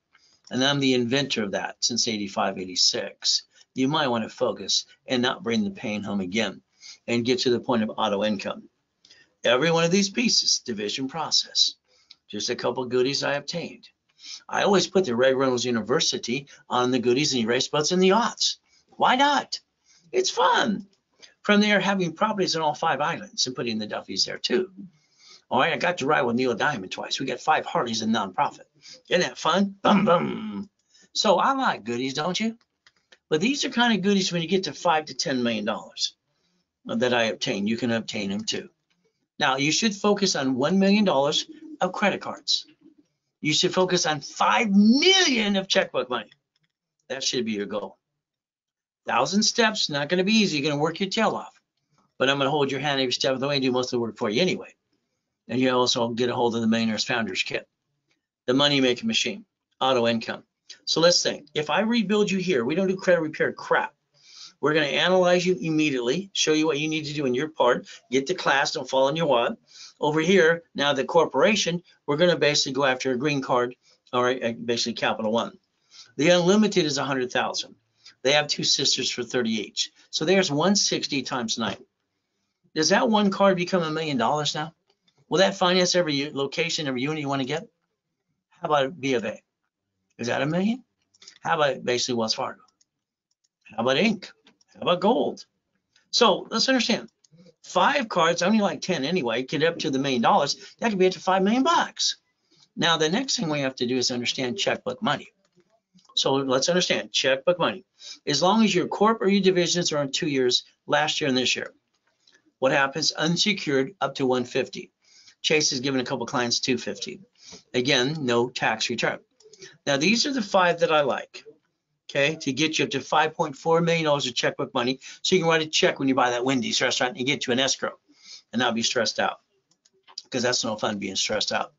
And I'm the inventor of that since 85, 86. You might want to focus and not bring the pain home again and get to the point of auto income. Every one of these pieces, division process. Just a couple goodies I obtained. I always put the Ray Reynolds University on the goodies and erase boats and the odds. Why not? It's fun. From there, having properties on all 5 islands and putting the Duffys there too. All right, I got to ride with Neil Diamond twice. We got 5 Harleys and nonprofit. Isn't that fun? Bum bum. So I like goodies, don't you? But these are kind of goodies when you get to $5 to $10 million that I obtain. You can obtain them too. Now you should focus on $1 million of credit cards. You should focus on $5 million of checkbook money. That should be your goal. 1,000 steps, not going to be easy. You're going to work your tail off, but I'm going to hold your hand every step of the way and do most of the work for you anyway. And you also get a hold of the Millionaire's Founders Kit, the money-making machine, auto income. So let's think, if I rebuild you here, we don't do credit repair crap. We're gonna analyze you immediately, show you what you need to do in your part, get to class, don't fall on your wad. Over here, now the corporation, we're gonna basically go after a green card, all right, basically Capital One. The unlimited is 100,000. They have 2 sisters for 30 each. So there's 160 times 9. Does that one card become $1 million now? Will that finance every location, every unit you want to get? How about B of A? Is that $1 million? How about basically Wells Fargo? How about Inc? How about gold? So let's understand. 5 cards, only like 10 anyway, get up to the $1 million. That could be up to $5 million. Now the next thing we have to do is understand checkbook money. So let's understand checkbook money. As long as your corp or your divisions are on 2 years, last year and this year, what happens? Unsecured up to 150. Chase has given a couple clients 250. Again, no tax return. Now these are the 5 that I like, okay, to get you up to $5.4 million of checkbook money, so you can write a check when you buy that Wendy's restaurant and get you an escrow and not be stressed out, because that's no fun being stressed out.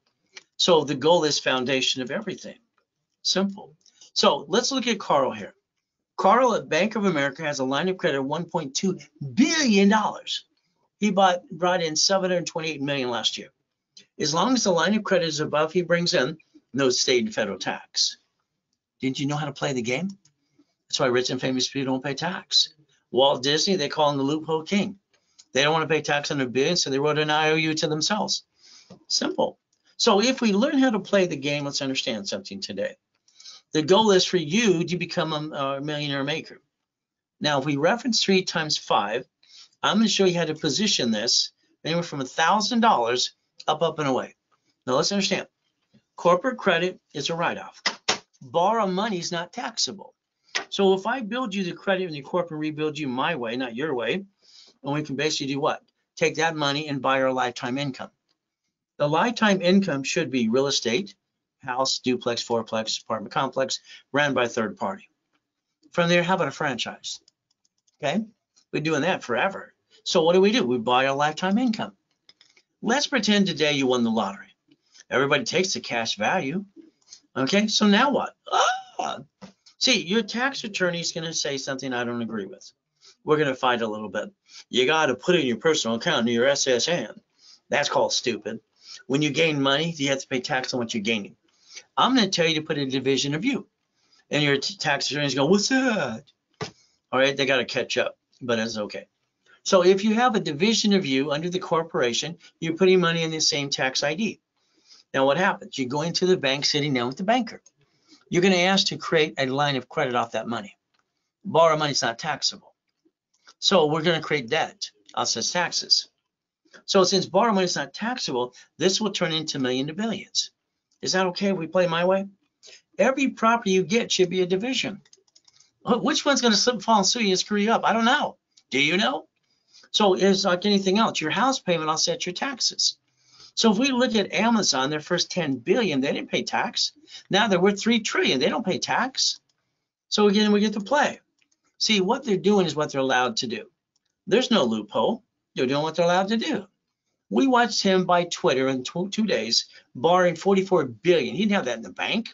So the goal is foundation of everything, simple. So let's look at Carl here. Carl at Bank of America has a line of credit of $1.2 billion. He brought in $728 million last year. As long as the line of credit is above, he brings in no state and federal tax. Didn't you know how to play the game? That's why rich and famous people don't pay tax. Walt Disney, they call him the loophole king. They don't want to pay tax on $1 billion, so they wrote an IOU to themselves. Simple. So if we learn how to play the game, let's understand something today. The goal is for you to become a millionaire maker. Now, if we reference 3 times 5, I'm going to show you how to position this anywhere from $1,000 up and away. Now, let's understand. Corporate credit is a write-off. Borrow money is not taxable. So if I build you the credit and the corporate rebuild you my way, not your way, and we can basically do what? Take that money and buy our lifetime income. The lifetime income should be real estate, house, duplex, fourplex, apartment complex, ran by third party. From there, how about a franchise? Okay, we're doing that forever. So what do? We buy our lifetime income. Let's pretend today you won the lottery. Everybody takes the cash value. Okay, so now what? See, your tax attorney is going to say something I don't agree with. We're going to fight a little bit. You got to put it in your personal account, in your SSN. That's called stupid. When you gain money, you have to pay tax on what you're gaining. I'm going to tell you to put a division of you. And your tax attorney's going, what's that? All right, they got to catch up, but it's okay. So if you have a division of you under the corporation, you're putting money in the same tax ID. Now what happens? You go into the bank sitting down with the banker. You're going to ask to create a line of credit off that money. Borrow money is not taxable. So we're going to create debt, offsets taxes. So since borrow money is not taxable, this will turn into million to billions. Is that okay if we play my way? Every property you get should be a division. Which one's going to slip, fall, and sue you and screw you up? I don't know. Do you know? So it's like anything else. Your house payment offsets your taxes. So if we look at Amazon, their first $10 billion, they didn't pay tax. Now they're worth $3 trillion. They don't pay tax. So again, we get to play. See, what they're doing is what they're allowed to do. There's no loophole. They're doing what they're allowed to do. We watched him buy Twitter in 2 days, borrowing $44 billion. He didn't have that in the bank.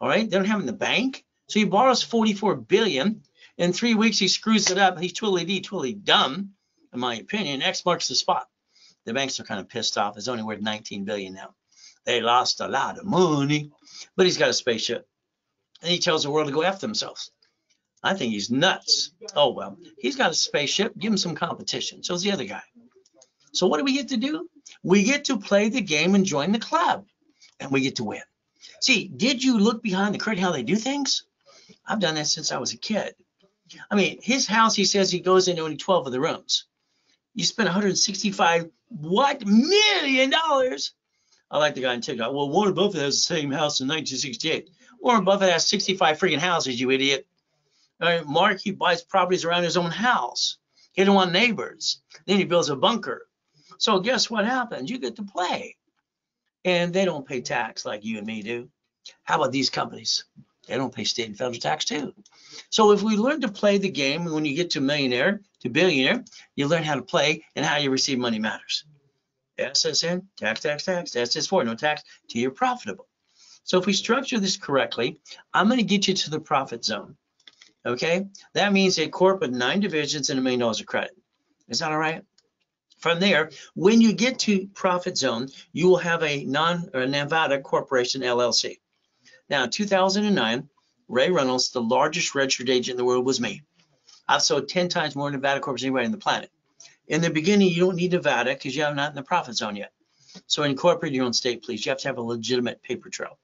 All right, they don't have it in the bank. So he borrows $44 billion. In 3 weeks, he screws it up. He's totally dumb, in my opinion. X marks the spot. The banks are kind of pissed off. It's only worth $19 billion now. They lost a lot of money, but he's got a spaceship. And he tells the world to go F themselves. I think he's nuts. Oh, well, he's got a spaceship. Give him some competition. So is the other guy. So what do we get to do? We get to play the game and join the club, and we get to win. See, did you look behind the curtain how they do things? I've done that since I was a kid. I mean, his house, he says he goes into only 12 of the rooms. You spend $165 million? I like the guy on TikTok. Well, Warren Buffett has the same house in 1968. Warren Buffett has 65 freaking houses, you idiot. All right, Mark, he buys properties around his own house. He don't want neighbors. Then he builds a bunker. So guess what happens? You get to play. And they don't pay tax like you and me do. How about these companies? They don't pay state and federal tax too. So if we learn to play the game, when you get to millionaire, to billionaire, you learn how to play, and how you receive money matters. SSN, tax, tax, tax, SS4, no tax, till you're profitable. So if we structure this correctly, I'm going to get you to the profit zone. Okay? That means a corp with 9 divisions and $1 million of credit. Is that all right? From there, when you get to profit zone, you will have a Nevada Corporation LLC. Now, in 2009, Ray Reynolds, the largest registered agent in the world, was me. I've sold 10 times more Nevada Corp than anybody on the planet. In the beginning, you don't need Nevada because you're not in the profit zone yet. So incorporate your own state, please. You have to have a legitimate paper trail.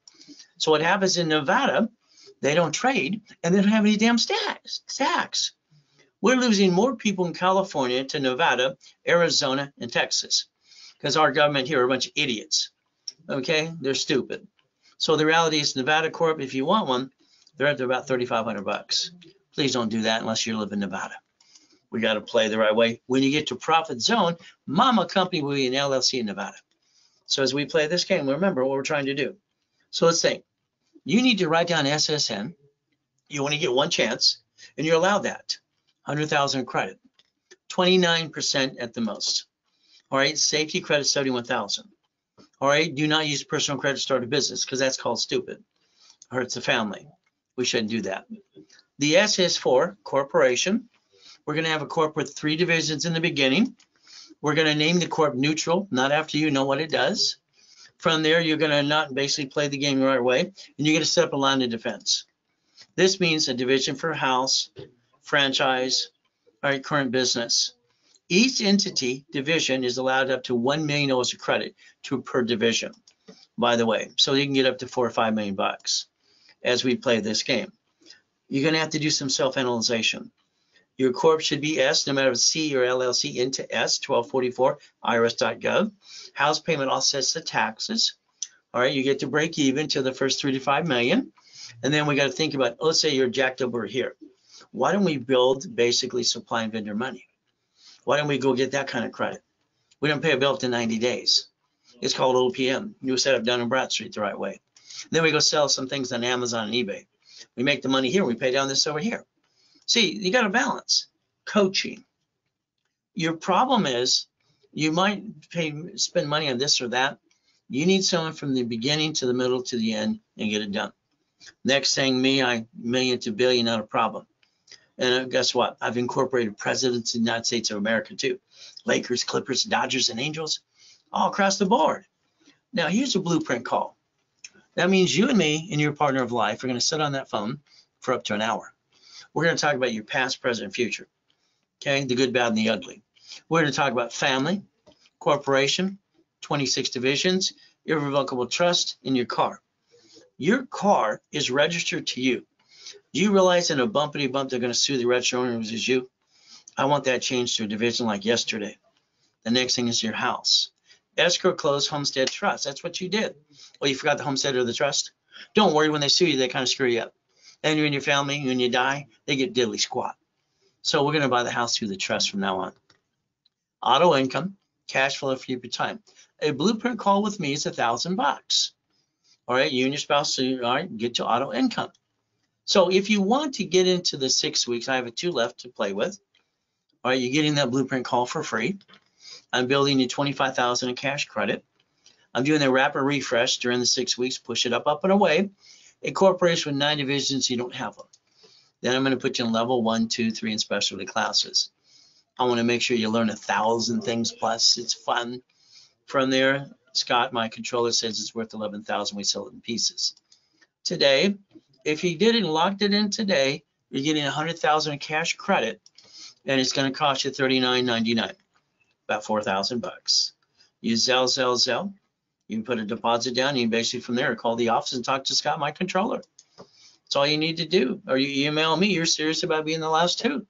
So what happens in Nevada, they don't trade, and they don't have any damn tax. We're losing more people in California to Nevada, Arizona, and Texas because our government here are a bunch of idiots. Okay, they're stupid. So the reality is Nevada Corp, if you want one, they're at about $3,500 bucks. Please don't do that unless you live in Nevada. We got to play the right way. When you get to profit zone, mama company will be an LLC in Nevada. So as we play this game, remember what we're trying to do. So let's think. You need to write down SSN. You only get one chance, and you're allowed that. 100,000 credit, 29% at the most. All right, safety credit 71,000. All right, do not use personal credit to start a business because that's called stupid. It hurts the family. We shouldn't do that. The S is for corporation. We're going to have a corp with three divisions in the beginning. We're going to name the corp neutral, not after you know what it does. From there, you're going to not basically play the game the right way, and you're going to set up a line of defense. This means a division for house, franchise, all right, current business. Each entity division is allowed up to $1 million of credit per division, by the way. So you can get up to $4 or $5 million as we play this game. You're going to have to do some self-analyzation. Your corp should be S, no matter if it's C or LLC, into S, 1244, irs.gov. House payment offsets the taxes. All right, you get to break even to the first 3 to 5 million. And then we got to think about, let's say you're jacked over here. Why don't we build basically supply and vendor money? Why don't we go get that kind of credit? We don't pay a bill up to 90 days. It's called OPM. You set up down in Broad Street the right way. Then we go sell some things on Amazon and eBay. We make the money here. We pay down this over here. See, you got to balance coaching. Your problem is you might spend money on this or that. You need someone from the beginning to the middle to the end and get it done. Next thing, me, I million to billion, not a problem. And guess what? I've incorporated presidents in the United States of America too. Lakers, Clippers, Dodgers, and Angels, all across the board. Now, here's a blueprint call. That means you and me and your partner of life are going to sit on that phone for up to an hour. We're going to talk about your past, present, future. Okay, the good, bad, and the ugly. We're going to talk about family, corporation, 26 divisions, irrevocable trust, and your car. Your car is registered to you. Do you realize in a bumpity bump they're going to sue the registered owner who's you? I want that changed to a division like yesterday. The next thing is your house. Escrow, closed, homestead, trust. That's what you did. Well, you forgot the homestead or the trust. Don't worry, when they sue you, they kind of screw you up. And you and your family, when you die, they get diddly squat. So we're going to buy the house through the trust from now on. Auto income, cash flow for your time. A blueprint call with me is $1,000. All right, you and your spouse, so you, all right, get to auto income. So if you want to get into the 6 weeks, I have 2 left to play with. All right, you're getting that blueprint call for free. I'm building you $25,000 in cash credit. I'm doing a rapid refresh during the 6 weeks, push it up and away. A corporation with 9 divisions, you don't have them. Then I'm going to put you in level 1, 2, 3 and specialty classes. I want to make sure you learn 1,000 things plus. It's fun. From there, Scott, my controller, says it's worth 11,000. We sell it in pieces. Today, if you did it and locked it in today, you're getting 100,000 in cash credit, and it's going to cost you $39.99, about $4,000. You Zelle. You can put a deposit down. You can basically from there call the office and talk to Scott, my controller. That's all you need to do. Or you email me. You're serious about being the last 2.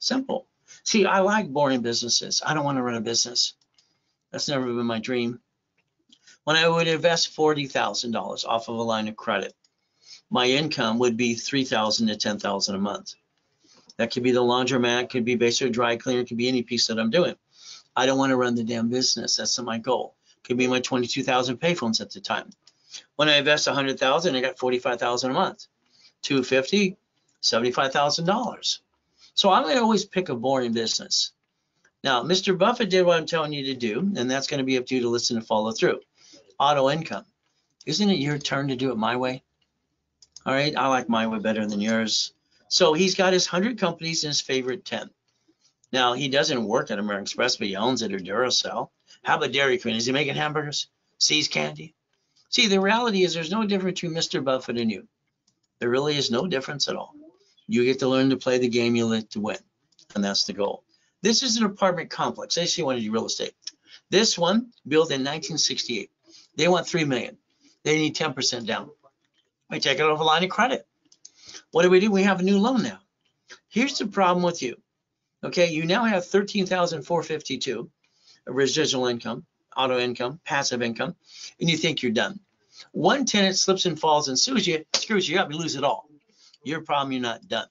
Simple. See, I like boring businesses. I don't want to run a business. That's never been my dream. When I would invest $40,000 off of a line of credit, my income would be $3,000 to $10,000 a month. That could be the laundromat, could be basic dry cleaner, could be any piece that I'm doing. I don't want to run the damn business. That's not my goal. Could be my 22,000 payphones at the time. When I invest 100,000, I got 45,000 a month, 250, $75,000. So I'm going to always pick a boring business. Now, Mr. Buffett did what I'm telling you to do, and that's going to be up to you to listen and follow through. Auto income. Isn't it your turn to do it my way? All right, I like my way better than yours. So he's got his 100 companies and his favorite 10. Now, he doesn't work at American Express, but he owns it, or Duracell. How about Dairy Queen? Is he making hamburgers? See's Candy? See, the reality is there's no difference between Mr. Buffett and you. There really is no difference at all. You get to learn to play the game you live to win, and that's the goal. This is an apartment complex. They actually want to do real estate. This one, built in 1968. They want $3 million. They need 10% down. We take it over a line of credit. What do? We have a new loan now. Here's the problem with you. Okay, you now have $13,452 residual income, auto income, passive income, and you think you're done. One tenant slips and falls and sues you, screws you up, you lose it all. Your problem, you're not done.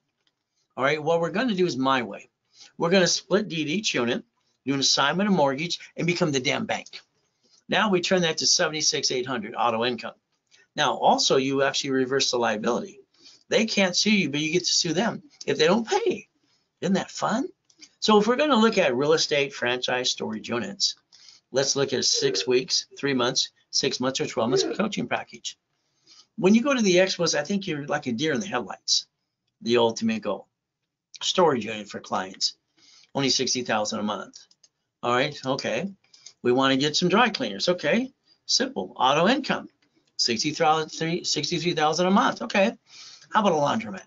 All right, what we're going to do is my way. We're going to split deed each unit, do an assignment of mortgage, and become the damn bank. Now we turn that to $76,800 auto income. Now, also, you actually reverse the liability. They can't sue you, but you get to sue them if they don't pay. Isn't that fun? So if we're going to look at real estate, franchise, storage units, let's look at a 6 weeks, 3 months, 6 months, or 12 months coaching package. When you go to the expos, I think you're like a deer in the headlights. the ultimate goal. Storage unit for clients, only $60,000 a month. All right, okay. We want to get some dry cleaners. Okay, simple. Auto income, $63,000 a month. Okay. How about a laundromat?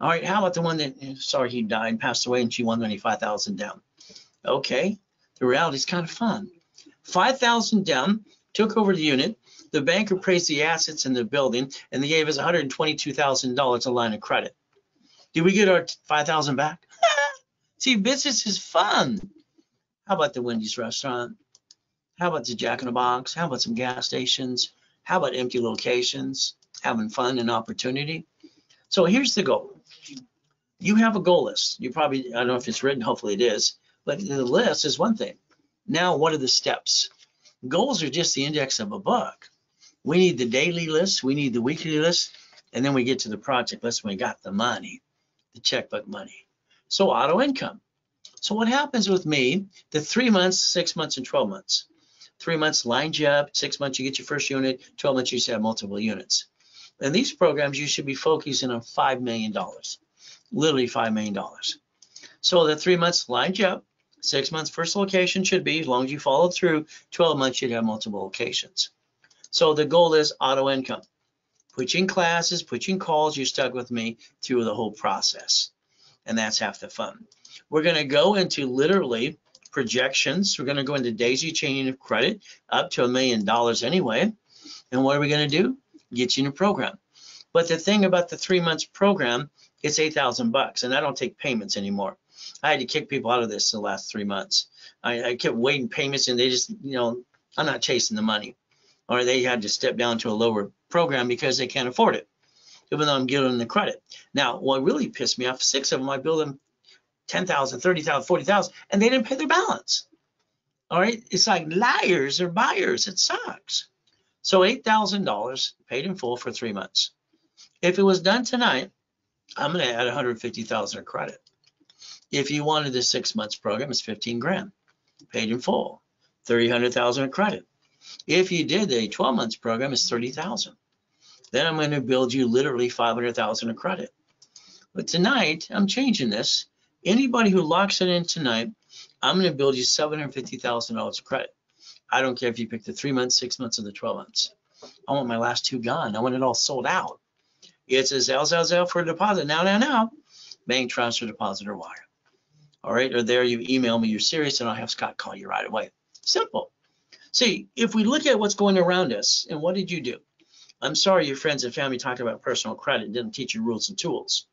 All right. How about the one that, sorry, he died, passed away, and she won $95,000 down. Okay. The reality is kind of fun. $5,000 down, took over the unit. The bank appraised the assets in the building, and they gave us $122,000 a line of credit. Did we get our $5,000 back? See, business is fun. How about the Wendy's restaurant? How about the Jack in the Box? How about some gas stations? How about empty locations? Having fun and opportunity. So here's the goal. You have a goal list. You probably, I don't know if it's written, hopefully it is, but the list is one thing. Now, what are the steps? Goals are just the index of a book. We need the daily list, we need the weekly list, and then we get to the project list when we got the money, the checkbook money. So auto income. So what happens with me, the 3 months, 6 months, and 12 months. 3 months lines you up, 6 months you get your first unit, 12 months you should have multiple units. And these programs, you should be focusing on $5 million, literally $5 million. So the 3 months lines you up, 6 months first location should be, as long as you follow through, 12 months you'd have multiple locations. So the goal is auto income. Put you in classes, put you in calls, you stuck with me through the whole process. And that's half the fun. We're gonna go into literally projections. We're gonna go into daisy chaining of credit up to $1 million anyway. And what are we gonna do? Get you in a program. But the thing about the 3 months program, it's $8,000 bucks, and I don't take payments anymore. I had to kick people out of this the last 3 months. I kept waiting payments, and they just, you know, I'm not chasing the money. Or they had to step down to a lower program because they can't afford it, even though I'm giving them the credit. Now, what really pissed me off, 6 of them, I billed them $10,000, $30,000, $40,000, and they didn't pay their balance. All right, it's like liars or buyers. It sucks. So $8,000 paid in full for 3 months. If it was done tonight, I'm going to add $150,000 of credit. If you wanted the 6 months program, it's $15,000 paid in full, $300,000 of credit. If you did a 12 months program, it's $30,000. Then I'm going to build you literally $500,000 of credit. But tonight, I'm changing this. Anybody who locks it in tonight, I'm going to build you $750,000 of credit. I don't care if you pick the 3 months, 6 months, or the 12 months. I want my last two gone. I want it all sold out. It's a Zelle for a deposit. Now. Bank transfer, deposit, or wire. All right, or there you email me, you're serious, and I'll have Scott call you right away. Simple. See, if we look at what's going around us, and what did you do? I'm sorry your friends and family talked about personal credit and didn't teach you rules and tools.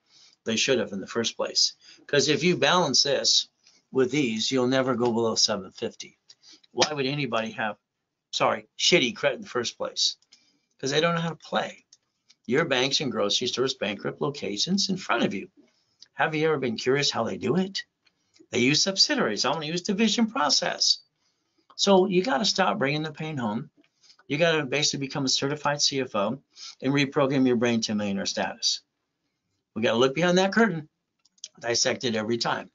They should have in the first place. Because if you balance this with these, you'll never go below 750. Why would anybody have, shitty credit in the first place? Because they don't know how to play. Your banks and grocery stores bankrupt locations in front of you. Have you ever been curious how they do it? They use subsidiaries. I'm going to use division process. So you got to stop bringing the pain home. You got to basically become a certified CFO and reprogram your brain to millionaire status. We got to look behind that curtain, dissect it every time.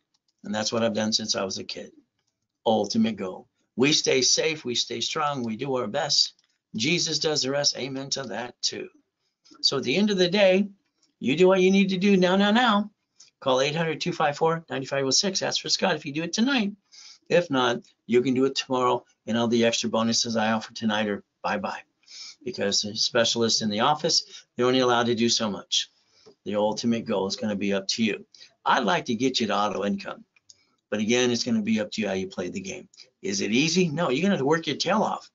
And that's what I've done since I was a kid. Ultimate goal. We stay safe, we stay strong, we do our best. Jesus does the rest, amen to that too. So at the end of the day, you do what you need to do now. Call 800-254-9506, ask for Scott if you do it tonight. If not, you can do it tomorrow, and all the extra bonuses I offer tonight are bye-bye. Because the specialists in the office, they're only allowed to do so much. The ultimate goal is gonna be up to you. I'd like to get you to auto income. But again, it's gonna be up to you how you play the game. Is it easy? No, you're gonna have to work your tail off.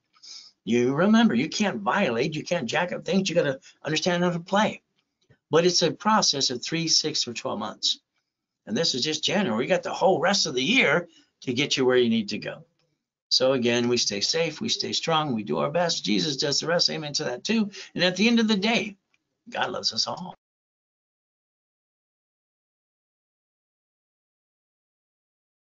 You remember, you can't violate, you can't jack up things, you gotta understand how to play. But it's a process of 3, 6, or 12 months. And this is just January. We got the whole rest of the year to get you where you need to go. So again, we stay safe, we stay strong, we do our best. Jesus does the rest, amen to that too. And at the end of the day, God loves us all.